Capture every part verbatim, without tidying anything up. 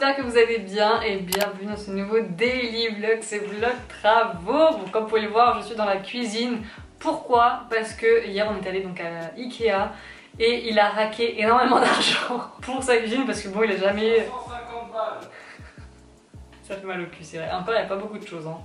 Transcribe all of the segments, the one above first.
j'espère que vous allez bien et bienvenue dans ce nouveau daily vlog, c'est vlog travaux. Bon, comme vous pouvez le voir, je suis dans la cuisine. Pourquoi? Parce que hier on est allé donc à Ikea et il a raqué énormément d'argent pour sa cuisine parce que bon, il a jamais... cent cinquante balles. Ça fait mal au cul, c'est vrai. Encore, il n'y a pas beaucoup de choses, hein.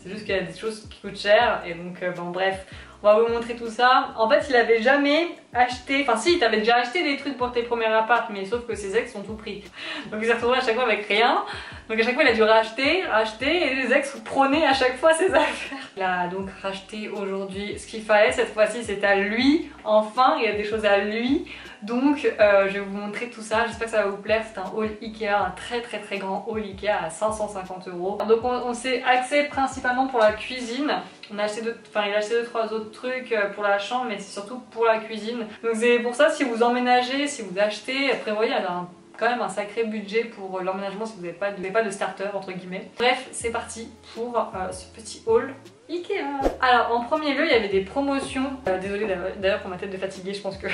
C'est juste qu'il y a des choses qui coûtent cher et donc euh, bon bref, on va vous montrer tout ça. En fait, il avait jamais acheté, enfin si, t'avais déjà acheté des trucs pour tes premiers apparts, mais sauf que ses ex ont tout pris. Donc il s'est retrouvé à chaque fois avec rien. Donc à chaque fois, il a dû racheter, racheter et les ex prenaient à chaque fois ses affaires. Il a donc racheté aujourd'hui ce qu'il fallait. Cette fois-ci, c'est à lui. Enfin, il y a des choses à lui. Donc euh, je vais vous montrer tout ça, j'espère que ça va vous plaire. C'est un haul Ikea, un très très très grand haul Ikea à cinq cent cinquante euros. Donc on, on s'est axé principalement pour la cuisine. On a acheté deux, enfin, il a acheté deux trois autres trucs pour la chambre, mais c'est surtout pour la cuisine. Donc c'est pour ça, si vous emménagez, si vous achetez, prévoyez un, quand même un sacré budget pour l'emménagement si vous n'avez pas, pas de starter entre guillemets. Bref, c'est parti pour euh, ce petit haul Ikea. Alors en premier lieu, il y avait des promotions. Euh, désolée d'ailleurs pour ma tête de fatiguée, je pense que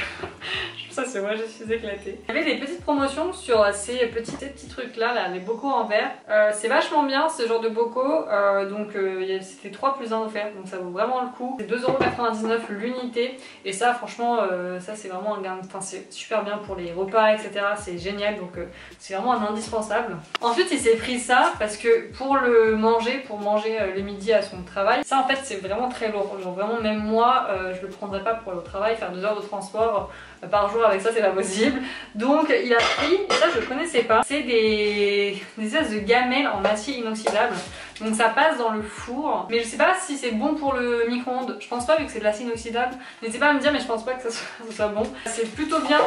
ça c'est moi, je suis éclatée. Il y avait des petites promotions sur ces petits, ces petits trucs là, là, les bocaux en verre. Euh, c'est vachement bien ce genre de bocaux. Euh, donc euh, c'était trois plus un offert, donc ça vaut vraiment le coup. C'est deux euros quatre-vingt-dix-neuf l'unité et ça franchement, euh, ça c'est vraiment un gain. Enfin c'est super bien pour les repas, et cetera. C'est génial, donc euh, c'est vraiment un indispensable. Ensuite il s'est pris ça parce que pour le manger, pour manger euh, le midi à son travail. Ça en fait c'est vraiment très lourd, genre vraiment même moi euh, je le prendrais pas pour le travail, faire deux heures de transport euh, par jour avec ça c'est pas possible. Donc il a pris, et ça je connaissais pas, c'est des espèces de gamelles en acier inoxydable. Donc ça passe dans le four, mais je sais pas si c'est bon pour le micro-ondes, je pense pas vu que c'est de l'acier inoxydable. N'hésitez pas à me dire, mais je pense pas que ça soit, ça soit bon. C'est plutôt bien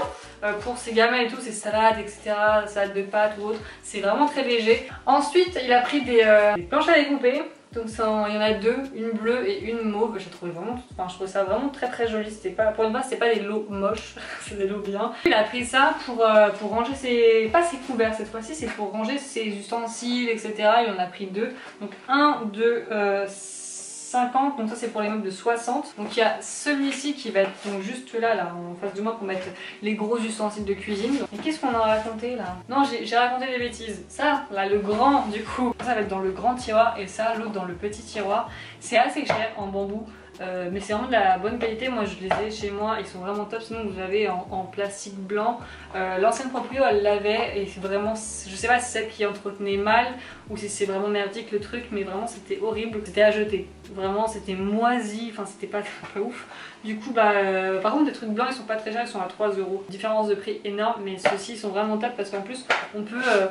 euh, pour ces gamelles et tout, ces salades et cetera, salades de pâtes ou autre, c'est vraiment très léger. Ensuite il a pris des, euh, des planches à découper. Donc ça, il y en a deux, une bleue et une mauve. J'ai trouvé vraiment, enfin je trouve ça vraiment très très joli. C'était pas, pour une base, c'est pas des lots moches, c'est des lots bien. Il a pris ça pour, euh, pour ranger ses, pas ses couverts cette fois-ci, c'est pour ranger ses ustensiles, et cetera. Il en a pris deux, donc un, deux, euh, cinquante. Donc ça c'est pour les meubles de soixante. Donc il y a celui-ci qui va être donc juste là, là en face de moi pour mettre les gros ustensiles de cuisine. Mais qu'est-ce qu'on a raconté là? Non, j'ai raconté des bêtises. Ça, là le grand du coup, ça va être dans le grand tiroir et ça l'autre dans le petit tiroir. C'est assez cher en bambou. Euh, mais c'est vraiment de la bonne qualité, moi je les ai chez moi, ils sont vraiment top, sinon vous avez en, en plastique blanc. Euh, L'ancienne proprio elle l'avait et c'est vraiment, je sais pas si c'est celle qui entretenait mal ou si c'est vraiment merdique le truc, mais vraiment c'était horrible, c'était à jeter, vraiment c'était moisi, enfin c'était pas, pas ouf. Du coup bah euh, par contre des trucs blancs ils sont pas très chers, ils sont à trois euros, différence de prix énorme, mais ceux-ci sont vraiment top parce qu'en plus on peut, euh,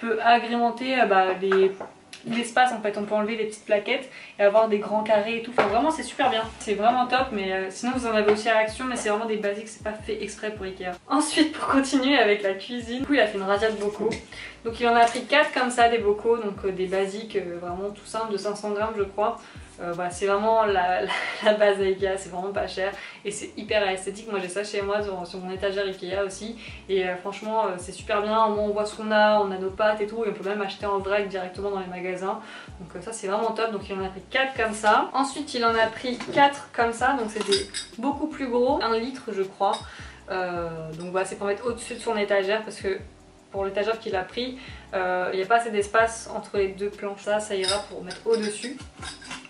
peut agrémenter euh, bah, les... l'espace en fait, on peut enlever les petites plaquettes et avoir des grands carrés et tout, enfin vraiment c'est super bien, c'est vraiment top. Mais euh, sinon vous en avez aussi à Action, mais c'est vraiment des basiques, c'est pas fait exprès pour Ikea. Ensuite pour continuer avec la cuisine, du coup il a fait une radia de bocaux, donc il en a pris quatre comme ça, des bocaux, donc euh, des basiques euh, vraiment tout simple de cinq cents grammes je crois. Euh, voilà, c'est vraiment la, la, la base à Ikea, c'est vraiment pas cher et c'est hyper esthétique. Moi j'ai ça chez moi sur, sur mon étagère Ikea aussi et euh, franchement euh, c'est super bien, au moins on voit ce qu'on a, on a nos pâtes et tout, et on peut même acheter en vrac directement dans les magasins, donc euh, ça c'est vraiment top. Donc il en a pris quatre comme ça, ensuite il en a pris quatre comme ça, donc c'était beaucoup plus gros, un litre je crois, euh, donc voilà, c'est pour mettre au-dessus de son étagère parce que pour l'étagère qu'il a pris il euh, n'y a pas assez d'espace entre les deux planches, ça, ça ira pour mettre au-dessus.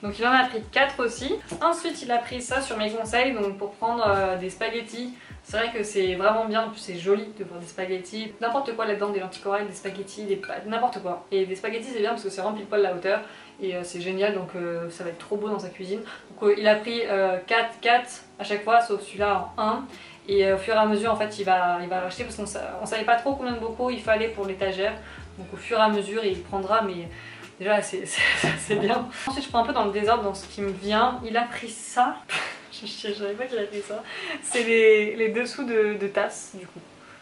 Donc il en a pris quatre aussi. Ensuite il a pris ça sur mes conseils, donc pour prendre euh, des spaghettis. C'est vrai que c'est vraiment bien, en plus c'est joli de voir des spaghettis. N'importe quoi là-dedans, des lentilles corail, des spaghettis, des pâtes, n'importe quoi. Et des spaghettis c'est bien parce que c'est rempli de poil à la hauteur et euh, c'est génial, donc euh, ça va être trop beau dans sa cuisine. Donc euh, il a pris euh, quatre, quatre à chaque fois, sauf celui-là en un. Et euh, au fur et à mesure en fait il va, il va racheter parce qu'on ne savait pas trop combien de bocaux il fallait pour l'étagère. Donc au fur et à mesure il prendra, mais... déjà c'est bien. Ensuite je prends un peu dans le désordre dans ce qui me vient. Il a pris ça, je ne savais pas qu'il a pris ça. C'est les, les dessous de, de tasses du coup.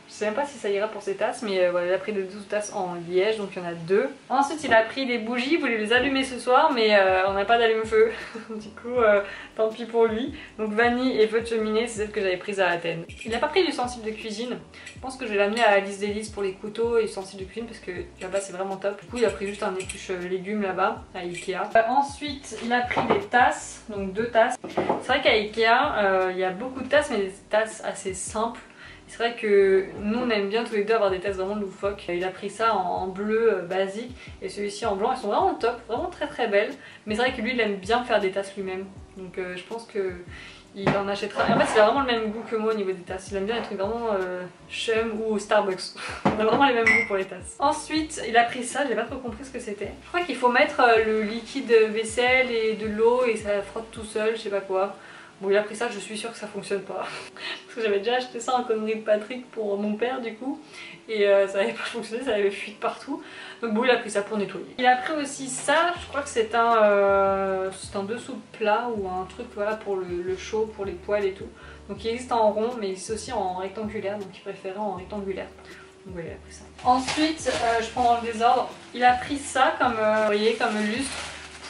Je sais même pas si ça ira pour ces tasses, mais euh, voilà, il a pris des dessous de tasses en liège, donc il y en a deux. Ensuite il a pris des bougies, il voulait les allumer ce soir, mais euh, on n'a pas d'allume-feu. Du coup euh, tant pis pour lui. Donc vanille et feu de cheminée, c'est celle que j'avais prise à Athènes. Il n'a pas pris d'ustensiles de cuisine. Je pense que je vais l'amener à Alice Délice pour les couteaux et ustensiles de cuisine parce que là-bas c'est vraiment top. Du coup il a pris juste un épluche légumes là-bas à Ikea. Euh, ensuite il a pris des tasses, donc deux tasses. C'est vrai qu'à Ikea euh, il y a beaucoup de tasses, mais des tasses assez simples. C'est vrai que nous on aime bien tous les deux avoir des tests vraiment loufoques. Il a pris ça en bleu basique et celui-ci en blanc, ils sont vraiment top, vraiment très très belles. Mais c'est vrai que lui il aime bien faire des tasses lui-même, donc euh, je pense que il en achètera. En fait il a vraiment le même goût que moi au niveau des tasses, il aime bien les trucs vraiment euh, chum ou Starbucks. On a vraiment les mêmes goûts pour les tasses. Ensuite il a pris ça, j'ai pas trop compris ce que c'était. Je crois qu'il faut mettre le liquide vaisselle et de l'eau et ça frotte tout seul, je sais pas quoi. Bon, il a pris ça, je suis sûre que ça fonctionne pas. Parce que j'avais déjà acheté ça en connerie de Patrick pour mon père du coup. Et euh, ça n'avait pas fonctionné, ça avait fui de partout. Donc bon, il a pris ça pour nettoyer. Il a pris aussi ça, je crois que c'est un, euh, c'est un dessous plat ou un truc voilà, pour le, le chaud, pour les poils et tout. Donc il existe en rond mais il existe aussi en rectangulaire, donc il préférait en rectangulaire. Donc ouais, il a pris ça. Ensuite, euh, je prends dans le désordre, il a pris ça comme, euh, vous voyez, comme lustre.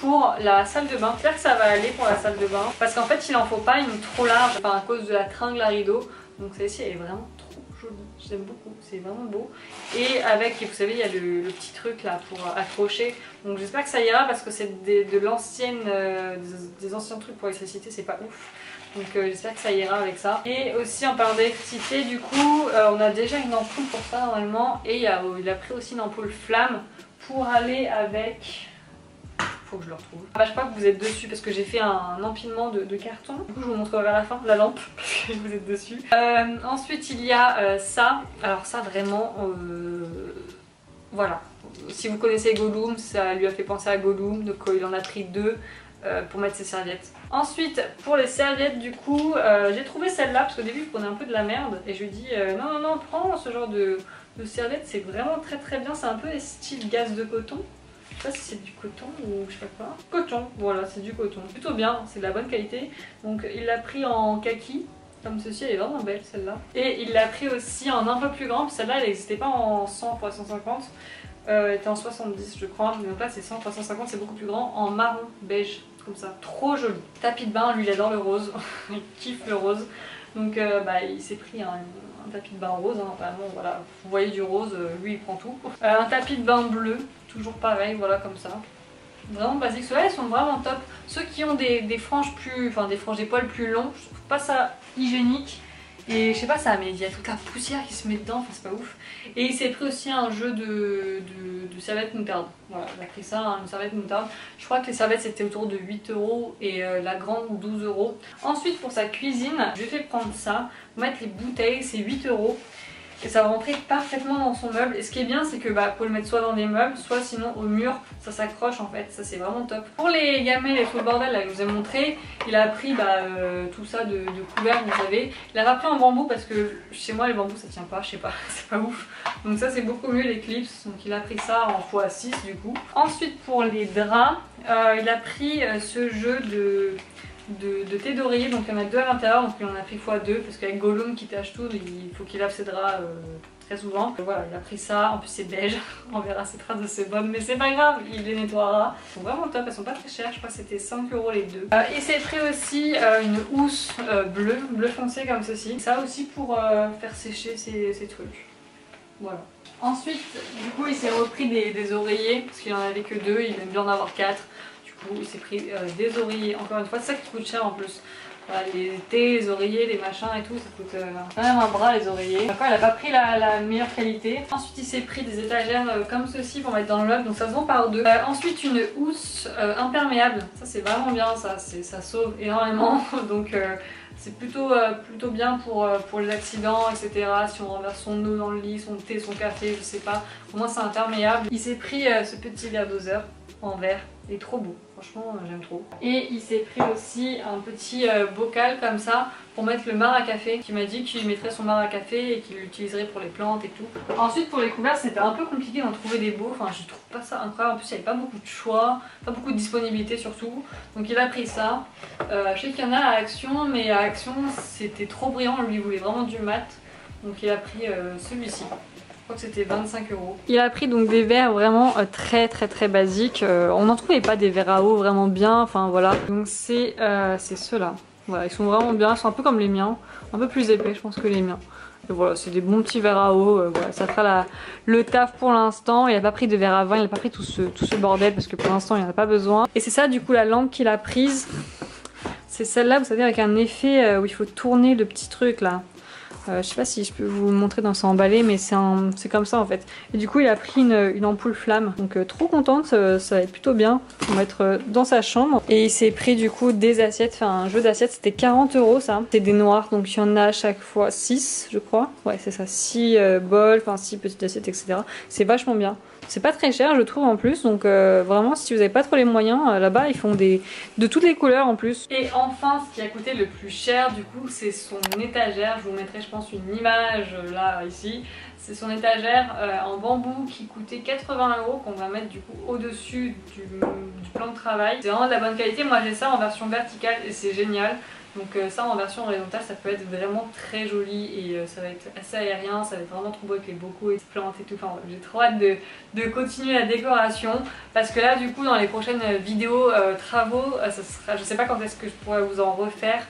Pour la salle de bain, j'espère que ça va aller pour la salle de bain parce qu'en fait il en faut pas une trop large, enfin à cause de la tringle à rideau. Donc celle-ci elle est vraiment trop jolie, j'aime beaucoup, c'est vraiment beau. Et avec, vous savez, il y a le, le petit truc là pour accrocher. Donc j'espère que ça ira parce que c'est des, de l'ancienne, euh, des, des anciens trucs pour l'électricité, c'est pas ouf. Donc euh, j'espère que ça ira avec ça. Et aussi en parlant d'électricité, du coup euh, on a déjà une ampoule pour ça normalement. Et il a, il a pris aussi une ampoule flamme pour aller avec. Faut que je le retrouve. Ah bah, je sais pas que vous êtes dessus parce que j'ai fait un empilement de, de carton. Du coup je vous montrerai vers la fin la lampe parce que vous êtes dessus. Euh, ensuite il y a euh, ça. Alors ça vraiment euh... voilà. Si vous connaissez Gollum, ça lui a fait penser à Gollum. Donc euh, il en a pris deux euh, pour mettre ses serviettes. Ensuite pour les serviettes du coup euh, j'ai trouvé celle-là parce qu'au début je prenais un peu de la merde et je lui dis euh, non non non prends ce genre de, de serviette, c'est vraiment très très bien. C'est un peu style gaz de coton. Je sais pas si c'est du coton ou je sais pas quoi. Coton, voilà, c'est du coton. Plutôt bien, c'est de la bonne qualité. Donc il l'a pris en kaki, comme ceci, elle est vraiment belle celle-là. Et il l'a pris aussi en un peu plus grand, celle-là elle n'existait pas en cent par cent cinquante. Euh, elle était en soixante-dix je crois, donc là c'est cent par cent cinquante, c'est beaucoup plus grand, en marron, beige, comme ça. Trop joli. Tapis de bain, lui il adore le rose, il kiffe le rose. Donc euh, bah, il s'est pris un... un tapis de bain rose, hein, vraiment, voilà. Vous voyez du rose, lui il prend tout. Euh, un tapis de bain bleu, toujours pareil, voilà comme ça. Vraiment basique, ceux-là ils sont vraiment top. Ceux qui ont des, des franges plus, enfin des franges des poils plus longs, je trouve pas ça hygiénique. Et je sais pas ça, mais il y a toute la poussière qui se met dedans, enfin c'est pas ouf. Et il s'est pris aussi un jeu de, de, de serviettes moutarde. Voilà, il a pris ça, hein, une serviette moutarde. Je crois que les serviettes c'était autour de huit euros et euh, la grande douze euros. Ensuite pour sa cuisine, je vais prendre ça, mettre les bouteilles, c'est huit euros. Et ça va rentrer parfaitement dans son meuble. Et ce qui est bien c'est que bah, faut le mettre soit dans des meubles, soit sinon au mur, ça s'accroche en fait, ça c'est vraiment top. Pour les gamelles et tout le bordel là, je vous ai montré, il a pris bah, euh, tout ça de, de couvert, vous savez. Il l'a pris en bambou parce que chez moi les bambous ça tient pas, je sais pas, c'est pas ouf. Donc ça c'est beaucoup mieux les clips, donc il a pris ça en fois six du coup. Ensuite pour les draps, euh, il a pris euh, ce jeu de... De, de thé d'oreiller, donc il y en a deux à l'intérieur, donc il en a pris fois deux parce qu'avec Gollum qui tâche tout, il faut qu'il lave ses draps euh, très souvent. Et voilà, il a pris ça, en plus c'est beige, on verra ses traces de ses bombes, mais c'est pas grave, il les nettoiera. Elles sont vraiment top, elles sont pas très chères, je crois que c'était cinq euros les deux. Euh, il s'est pris aussi euh, une housse euh, bleue, bleu foncé comme ceci, ça aussi pour euh, faire sécher ses, ses trucs. Voilà. Ensuite, du coup, il s'est repris des, des oreillers parce qu'il en avait que deux, il aime bien en avoir quatre. Il s'est pris euh, des oreillers, encore une fois c'est ça qui coûte cher en plus, voilà, les thés, les oreillers, les machins et tout, ça coûte euh, quand même un bras les oreillers. Enfin, elle a pas pris la, la meilleure qualité. Ensuite il s'est pris des étagères euh, comme ceci pour mettre dans le meuble, donc ça se vend par deux. Euh, ensuite une housse euh, imperméable, ça c'est vraiment bien, ça, ça sauve énormément, donc euh, c'est plutôt, euh, plutôt bien pour, euh, pour les accidents, et cetera. Si on renverse son eau dans le lit, son thé, son café, je sais pas, au moins c'est imperméable. Il s'est pris euh, ce petit verre doseur en verre, il est trop beau, franchement j'aime trop. Et il s'est pris aussi un petit euh, bocal comme ça pour mettre le marc à café, qui m'a dit qu'il mettrait son marc à café et qu'il l'utiliserait pour les plantes et tout. Ensuite pour les couverts c'était un peu compliqué d'en trouver des beaux, enfin je trouve pas ça incroyable, en plus il n'y avait pas beaucoup de choix, pas beaucoup de disponibilité surtout, donc il a pris ça. Euh, je sais qu'il y en a à Action, mais à Action c'était trop brillant, lui il voulait vraiment du mat, donc il a pris euh, celui-ci. Je crois que c'était vingt-cinq euros. Il a pris donc des verres vraiment très très très basiques. Euh, on n'en trouvait pas des verres à eau vraiment bien. Enfin voilà. Donc c'est euh, ceux-là. Voilà, ils sont vraiment bien. Ils sont un peu comme les miens. Un peu plus épais je pense que les miens. Et voilà, c'est des bons petits verres à eau. Euh, voilà, ça fera la, le taf pour l'instant. Il n'a pas pris de verre à vin. Il n'a pas pris tout ce, tout ce bordel parce que pour l'instant il n'en a pas besoin. Et c'est ça du coup la lampe qu'il a prise. C'est celle-là, vous savez, avec un effet où il faut tourner le petit truc là. Euh, je sais pas si je peux vous montrer dans son emballé, mais c'est un... comme ça en fait. Et du coup il a pris une, une ampoule flamme, donc euh, trop contente, ça, ça va être plutôt bien pour mettre euh, dans sa chambre. Et il s'est pris du coup des assiettes, enfin un jeu d'assiettes, c'était quarante euros ça. C'est des noirs, donc il y en a à chaque fois six je crois, ouais c'est ça, six euh, bols, enfin six petites assiettes etc. C'est vachement bien. C'est pas très cher je trouve en plus, donc euh, vraiment si vous avez pas trop les moyens, euh, là-bas ils font des de toutes les couleurs en plus. Et enfin ce qui a coûté le plus cher du coup c'est son étagère, je vous mettrai je pense une image là ici. C'est son étagère euh, en bambou qui coûtait quatre-vingts euros qu'on va mettre du coup au-dessus du, du plan de travail. C'est vraiment de la bonne qualité, moi j'ai ça en version verticale et c'est génial. Donc euh, ça en version horizontale ça peut être vraiment très joli et euh, ça va être assez aérien, ça va être vraiment trop beau avec les bocaux et plantes et tout. Enfin, j'ai trop hâte de, de continuer la décoration parce que là du coup dans les prochaines vidéos euh, travaux, euh, ça sera, je sais pas quand est-ce que je pourrais vous en refaire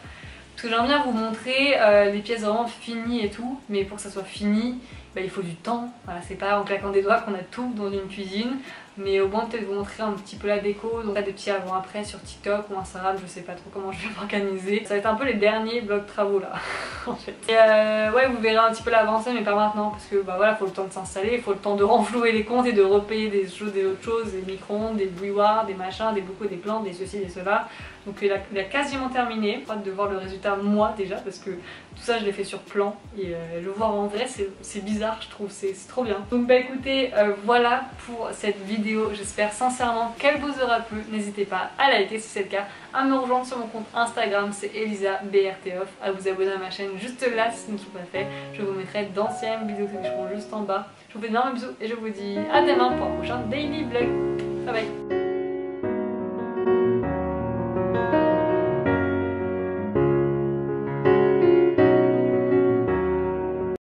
parce que j'aime bien vous montrer euh, les pièces vraiment finies et tout, mais pour que ça soit fini bah, il faut du temps. Voilà, c'est pas en claquant des doigts qu'on a tout dans une cuisine, mais au moins peut-être vous montrer un petit peu la déco, donc là des petits avant après sur TikTok ou Instagram, je sais pas trop comment je vais m'organiser. Ça va être un peu les derniers blocs travaux là en fait. Et euh, ouais vous verrez un petit peu l'avancée mais pas maintenant parce que bah voilà faut le temps de s'installer, il faut le temps de renflouer les comptes et de repayer des choses, des autres choses, des micro-ondes, des bouilloires, des machins, des bocaux, des plantes, des ceci, des cela. Donc il a, il a quasiment terminé, j'ai hâte de voir le résultat moi déjà parce que tout ça je l'ai fait sur plan et euh, le voir en vrai c'est bizarre je trouve, c'est trop bien. Donc bah écoutez euh, voilà pour cette vidéo. J'espère sincèrement qu'elle vous aura plu. N'hésitez pas à liker si c'est le cas, à me rejoindre sur mon compte Instagram, c'est ElisaBRTOF, à vous abonner à ma chaîne juste là si ce n'est pas fait. Je vous mettrai d'anciennes vidéos que je prends juste en bas. Je vous fais d'énormes bisous et je vous dis à demain pour un prochain daily vlog. Bye bye.